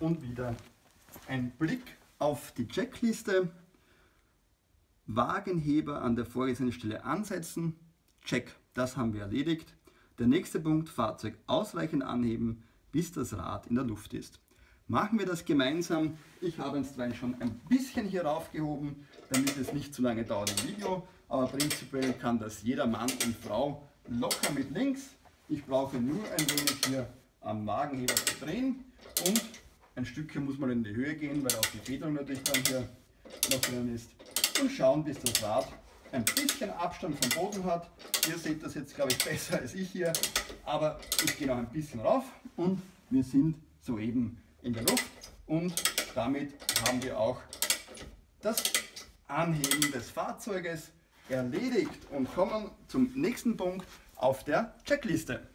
und wieder ein Blick auf die Checkliste. Wagenheber an der vorgesehenen Stelle ansetzen. Check, das haben wir erledigt. Der nächste Punkt, Fahrzeug ausreichend anheben, bis das Rad in der Luft ist. Machen wir das gemeinsam. Ich habe jetzt schon ein bisschen hier raufgehoben, damit es nicht zu lange dauert im Video. Aber prinzipiell kann das jeder Mann und Frau locker mit links. Ich brauche nur ein wenig hier am Wagenheber zu drehen. Und ein Stückchen muss man in die Höhe gehen, weil auch die Federung natürlich dann hier noch drin ist. Und schauen, bis das Rad ein bisschen Abstand vom Boden hat. Ihr seht das jetzt, glaube ich, besser als ich hier, aber ich gehe noch ein bisschen rauf und wir sind soeben in der Luft und damit haben wir auch das Anheben des Fahrzeuges erledigt und kommen zum nächsten Punkt auf der Checkliste.